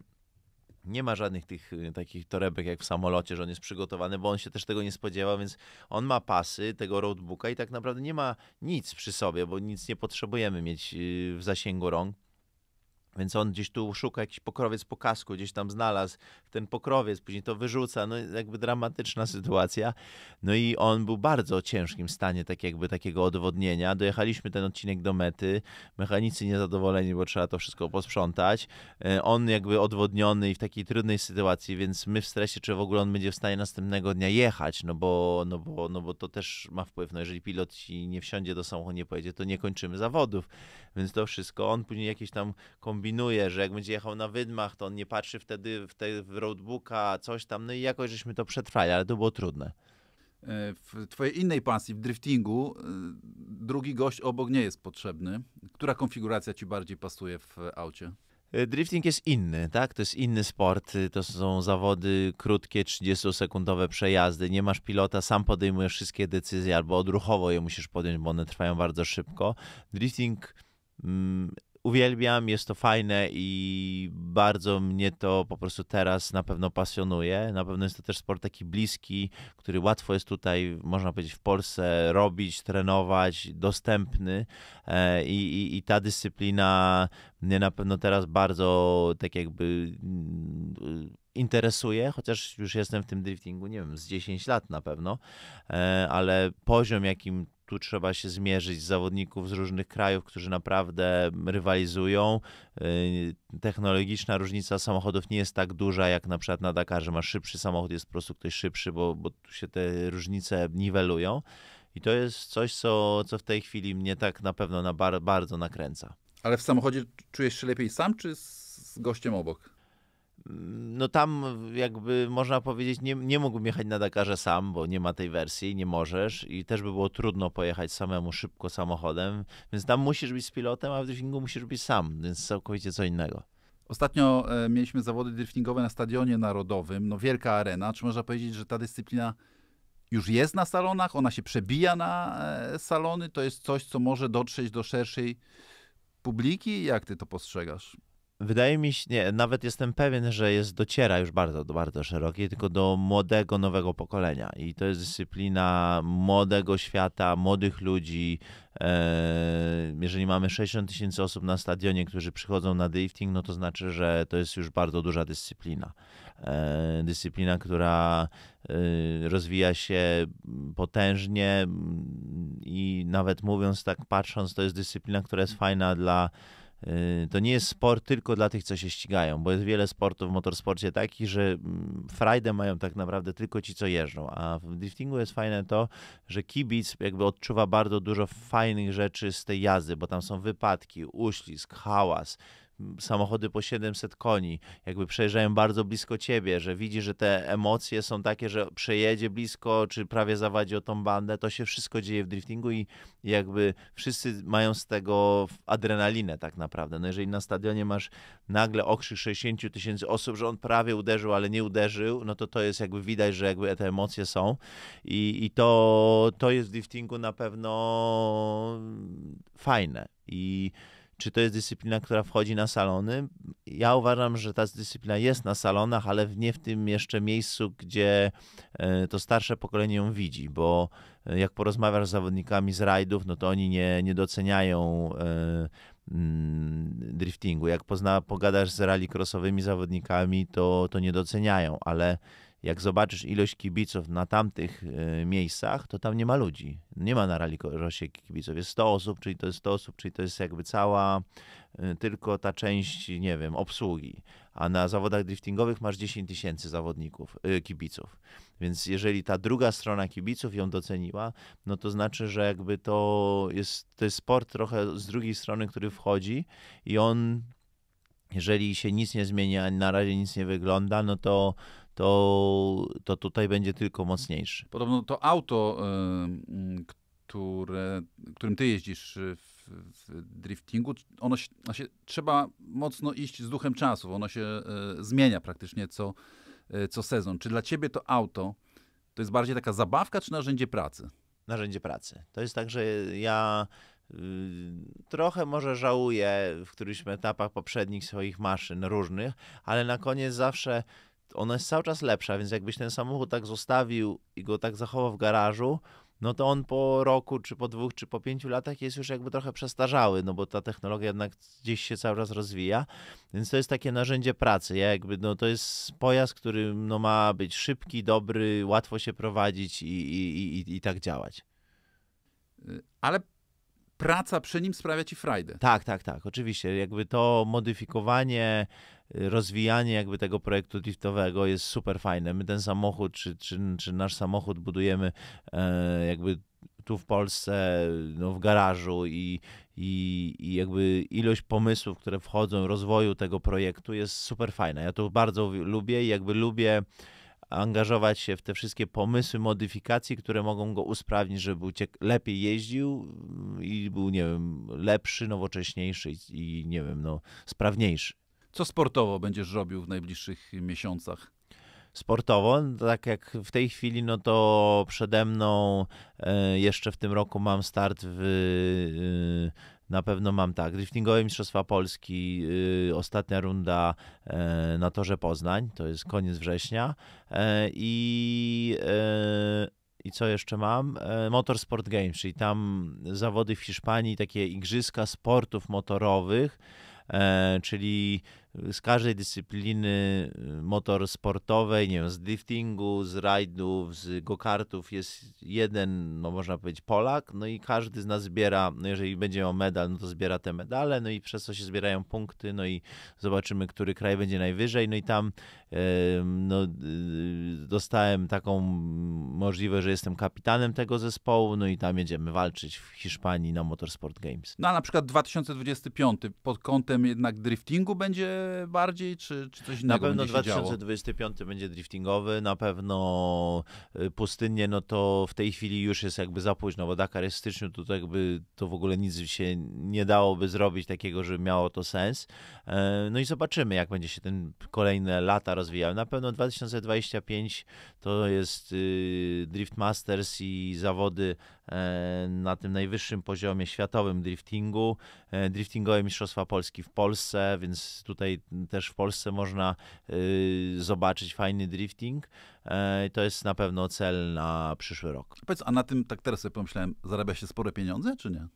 Nie ma żadnych tych takich torebek jak w samolocie, że on jest przygotowany, bo on się też tego nie spodziewał, więc on ma pasy tego roadbooka i tak naprawdę nie ma nic przy sobie, bo nic nie potrzebujemy mieć w zasięgu rąk. Więc on gdzieś tu szuka jakiś pokrowiec po kasku, gdzieś tam znalazł ten pokrowiec, później to wyrzuca, no jakby dramatyczna sytuacja. No i on był w bardzo ciężkim stanie tak jakby takiego odwodnienia. Dojechaliśmy ten odcinek do mety, mechanicy niezadowoleni, bo trzeba to wszystko posprzątać. On jakby odwodniony i w takiej trudnej sytuacji, więc my w stresie, czy w ogóle on będzie w stanie następnego dnia jechać, no bo, no bo, no bo to też ma wpływ. No jeżeli pilot ci nie wsiądzie do samochodu, nie pojedzie, to nie kończymy zawodów. Więc to wszystko, on później jakieś tam kombinacje kombinuje, że jak będzie jechał na wydmach, to on nie patrzy wtedy w, te, w roadbooka, coś tam, no i jakoś żeśmy to przetrwali, ale to było trudne. W twojej innej pasji, w driftingu, drugi gość obok nie jest potrzebny. Która konfiguracja ci bardziej pasuje w aucie? Drifting jest inny, tak? To jest inny sport, to są zawody krótkie, trzydziestosekundowe przejazdy, nie masz pilota, sam podejmujesz wszystkie decyzje, albo odruchowo je musisz podjąć, bo one trwają bardzo szybko. Drifting... Mm, Uwielbiam, jest to fajne i bardzo mnie to po prostu teraz na pewno pasjonuje. Na pewno jest to też sport taki bliski, który łatwo jest tutaj, można powiedzieć, w Polsce robić, trenować, dostępny i, i, i ta dyscyplina mnie na pewno teraz bardzo tak jakby interesuje, chociaż już jestem w tym driftingu, nie wiem, z dziesięć lat na pewno, ale poziom jakim tu trzeba się zmierzyć z zawodników z różnych krajów, którzy naprawdę rywalizują. Technologiczna różnica samochodów nie jest tak duża, jak na przykład na Dakarze masz szybszy samochód, jest po prostu ktoś szybszy, bo, bo tu się te różnice niwelują. I to jest coś, co, co w tej chwili mnie tak na pewno na bar, bardzo nakręca. Ale w samochodzie czujesz się lepiej sam, czy z gościem obok? No tam jakby można powiedzieć, nie, nie mógłbym jechać na Dakarze sam, bo nie ma tej wersji, nie możesz i też by było trudno pojechać samemu szybko samochodem, więc tam musisz być z pilotem, a w driftingu musisz być sam, więc całkowicie co innego. Ostatnio e, mieliśmy zawody driftingowe na Stadionie Narodowym, no wielka arena, czy można powiedzieć, że ta dyscyplina już jest na salonach, ona się przebija na e, salony, to jest coś, co może dotrzeć do szerszej publiki, jak ty to postrzegasz? Wydaje mi się, nie, nawet jestem pewien, że jest dociera już bardzo, bardzo szerokie, tylko do młodego, nowego pokolenia. I to jest dyscyplina młodego świata, młodych ludzi. Jeżeli mamy sześćdziesiąt tysięcy osób na stadionie, którzy przychodzą na drifting, no to znaczy, że to jest już bardzo duża dyscyplina. Dyscyplina, która rozwija się potężnie i nawet mówiąc tak, patrząc, to jest dyscyplina, która jest fajna dla... To nie jest sport tylko dla tych, co się ścigają, bo jest wiele sportów w motorsporcie takich, że frajdę mają tak naprawdę tylko ci, co jeżdżą, a w driftingu jest fajne to, że kibic jakby odczuwa bardzo dużo fajnych rzeczy z tej jazdy, bo tam są wypadki, uślizg, hałas, samochody po siedemset koni, jakby przejeżdżają bardzo blisko ciebie, że widzi, że te emocje są takie, że przejedzie blisko, czy prawie zawadzi o tą bandę, to się wszystko dzieje w driftingu i jakby wszyscy mają z tego adrenalinę tak naprawdę. No jeżeli na stadionie masz nagle okrzyk sześćdziesięciu tysięcy osób, że on prawie uderzył, ale nie uderzył, no to to jest jakby widać, że jakby te emocje są i, i to, to jest w driftingu na pewno fajne. I czy to jest dyscyplina, która wchodzi na salony? Ja uważam, że ta dyscyplina jest na salonach, ale nie w tym jeszcze miejscu, gdzie to starsze pokolenie ją widzi, bo jak porozmawiasz z zawodnikami z rajdów, no to oni nie, nie doceniają driftingu. Jak pozna, pogadasz z rallycrossowymi zawodnikami, to, to nie doceniają, ale jak zobaczysz ilość kibiców na tamtych miejscach, to tam nie ma ludzi. Nie ma na rallycrossie kibiców. Jest sto osób, czyli to jest sto osób, czyli to jest jakby cała tylko ta część, nie wiem, obsługi. A na zawodach driftingowych masz dziesięć tysięcy zawodników, kibiców. Więc jeżeli ta druga strona kibiców ją doceniła, no to znaczy, że jakby to jest, to jest sport trochę z drugiej strony, który wchodzi i on, jeżeli się nic nie zmienia, ani na razie nic nie wygląda, no to To, to tutaj będzie tylko mocniejszy. Podobno to auto, y, które, którym ty jeździsz w, w driftingu, ono się, ono się, trzeba mocno iść z duchem czasu. Ono się y, zmienia praktycznie co, y, co sezon. Czy dla ciebie to auto to jest bardziej taka zabawka, czy narzędzie pracy? Narzędzie pracy. To jest tak, że ja... Trochę może żałuję w którychś etapach poprzednich swoich maszyn różnych, ale na koniec zawsze ona jest cały czas lepsza, więc jakbyś ten samochód tak zostawił i go tak zachował w garażu, no to on po roku, czy po dwóch, czy po pięciu latach jest już jakby trochę przestarzały, no bo ta technologia jednak gdzieś się cały czas rozwija, więc to jest takie narzędzie pracy. Ja jakby, no to jest pojazd, który no ma być szybki, dobry, łatwo się prowadzić i, i, i, i tak działać. Ale praca przy nim sprawia ci frajdę. Tak, tak, tak. Oczywiście. Jakby to modyfikowanie, rozwijanie jakby tego projektu driftowego jest super fajne. My ten samochód, czy, czy, czy nasz samochód budujemy e, jakby tu w Polsce, no w garażu i, i, i jakby ilość pomysłów, które wchodzą, rozwoju tego projektu jest super fajna. Ja to bardzo lubię i jakby lubię angażować się w te wszystkie pomysły, modyfikacji, które mogą go usprawnić, żeby był lepiej jeździł i był, nie wiem, lepszy, nowocześniejszy i, nie wiem, no, sprawniejszy. Co sportowo będziesz robił w najbliższych miesiącach? Sportowo, tak jak w tej chwili, no to przede mną e, jeszcze w tym roku mam start w... E, Na pewno mam tak, driftingowe Mistrzostwa Polski, yy, ostatnia runda yy, na Torze Poznań, to jest koniec września i yy, yy, i co jeszcze mam? Motorsport Games, czyli tam zawody w Hiszpanii, takie igrzyska sportów motorowych, e, czyli z każdej dyscypliny motorsportowej, nie wiem, z driftingu, z rajdów, z go-kartów jest jeden, no można powiedzieć, Polak, no i każdy z nas zbiera, no jeżeli będzie miał medal, no to zbiera te medale, no i przez co się zbierają punkty, no i zobaczymy, który kraj będzie najwyżej, no i tam e, no, e, dostałem taką możliwość, że jestem kapitanem tego zespołu, no i tam jedziemy walczyć w Hiszpanii na Motorsport Games. No a na przykład dwa tysiące dwudziesty piąty pod kątem jednak driftingu będzie bardziej, czy, czy coś innego? Na pewno dwa tysiące dwudziesty piąty będzie driftingowy, na pewno pustynnie, no to w tej chwili już jest jakby za późno, bo Dakar jest w styczniu, to, to jakby to w ogóle nic się nie dałoby zrobić takiego, żeby miało to sens. No i zobaczymy, jak będzie się ten kolejne lata rozwijał. Na pewno dwa tysiące dwudziesty piąty to jest Drift Masters i zawody na tym najwyższym poziomie światowym driftingu, driftingowe Mistrzostwa Polski w Polsce, więc tutaj też w Polsce można zobaczyć fajny drifting. To jest na pewno cel na przyszły rok. Powiedz, a na tym, tak teraz sobie pomyślałem, zarabia się spore pieniądze, czy nie?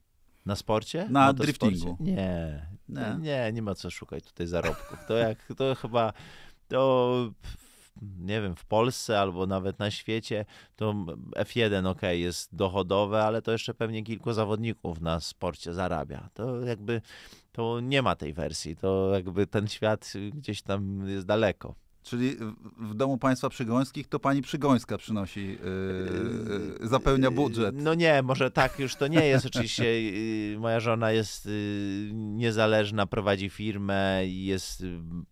Na sporcie? Na driftingu. Nie, nie, nie, nie ma co szukać tutaj zarobków. To jak, to chyba, to... nie wiem, w Polsce albo nawet na świecie, to F jeden ok, jest dochodowe, ale to jeszcze pewnie kilku zawodników na sporcie zarabia. To jakby, to nie ma tej wersji, to jakby ten świat gdzieś tam jest daleko. Czyli w domu państwa Przygońskich to pani Przygońska przynosi, yy, zapełnia budżet. No nie, może tak już to nie jest. Oczywiście yy, moja żona jest yy, niezależna, prowadzi firmę i jest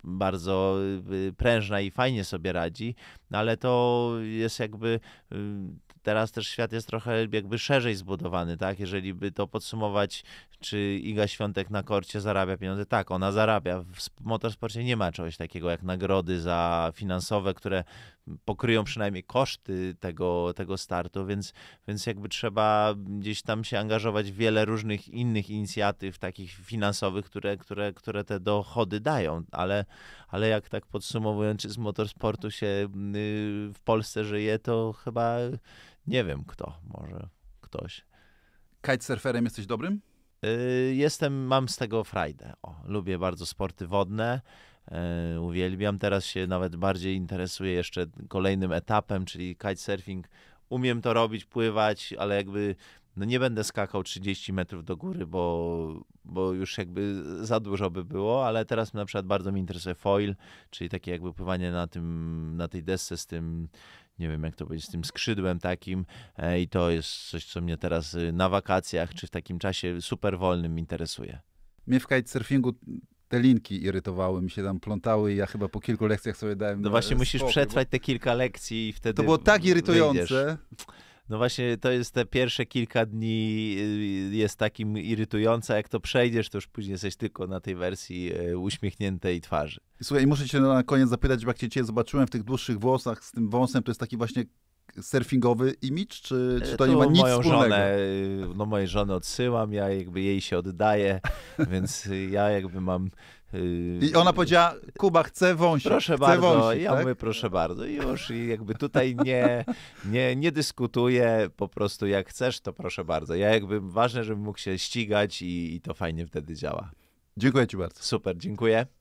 bardzo yy, prężna i fajnie sobie radzi, no ale to jest jakby... Yy, teraz też świat jest trochę jakby szerzej zbudowany, tak? Jeżeli by to podsumować, czy Iga Świątek na korcie zarabia pieniądze? Tak, ona zarabia. W motorsporcie nie ma czegoś takiego jak nagrody za finansowe, które pokryją przynajmniej koszty tego, tego startu, więc, więc jakby trzeba gdzieś tam się angażować w wiele różnych innych inicjatyw takich finansowych, które, które, które te dochody dają, ale, ale jak tak podsumowując, czy z motorsportu się w Polsce żyje, to chyba nie wiem kto, może ktoś. Kitesurferem jesteś dobrym? Jestem, mam z tego frajdę. O, lubię bardzo sporty wodne. Uwielbiam. Teraz się nawet bardziej interesuję jeszcze kolejnym etapem, czyli kitesurfing. Umiem to robić, pływać, ale jakby no nie będę skakał trzydzieści metrów do góry, bo, bo już jakby za dużo by było, ale teraz na przykład bardzo mi interesuje foil, czyli takie jakby pływanie na, tym, na tej desce z tym, nie wiem jak to powiedzieć, z tym skrzydłem takim i to jest coś, co mnie teraz na wakacjach czy w takim czasie super wolnym interesuje. Mnie w kitesurfingu te linki irytowały, mi się tam plątały i ja chyba po kilku lekcjach sobie dałem... No właśnie musisz spokój, przetrwać bo... te kilka lekcji i wtedy... To było tak irytujące. Wyjdziesz. No właśnie to jest te pierwsze kilka dni jest takim irytujące, jak to przejdziesz, to już później jesteś tylko na tej wersji uśmiechniętej twarzy. Słuchaj, muszę cię na koniec zapytać, bo jak cię dzisiaj zobaczyłem w tych dłuższych włosach z tym wąsem, to jest taki właśnie surfingowy imidż, czy, czy to, to nie ma nic moją wspólnego? Żonę, no mojej żony odsyłam, ja jakby jej się oddaję, więc ja jakby mam... I ona powiedziała, Kuba, chce wąsik. Proszę chce bardzo, wąsik, ja tak? Mówię, proszę bardzo. I już i jakby tutaj nie, nie, nie dyskutuję, po prostu jak chcesz, to proszę bardzo. Ja jakby ważne, żebym mógł się ścigać i, i to fajnie wtedy działa. Dziękuję ci bardzo. Super, dziękuję.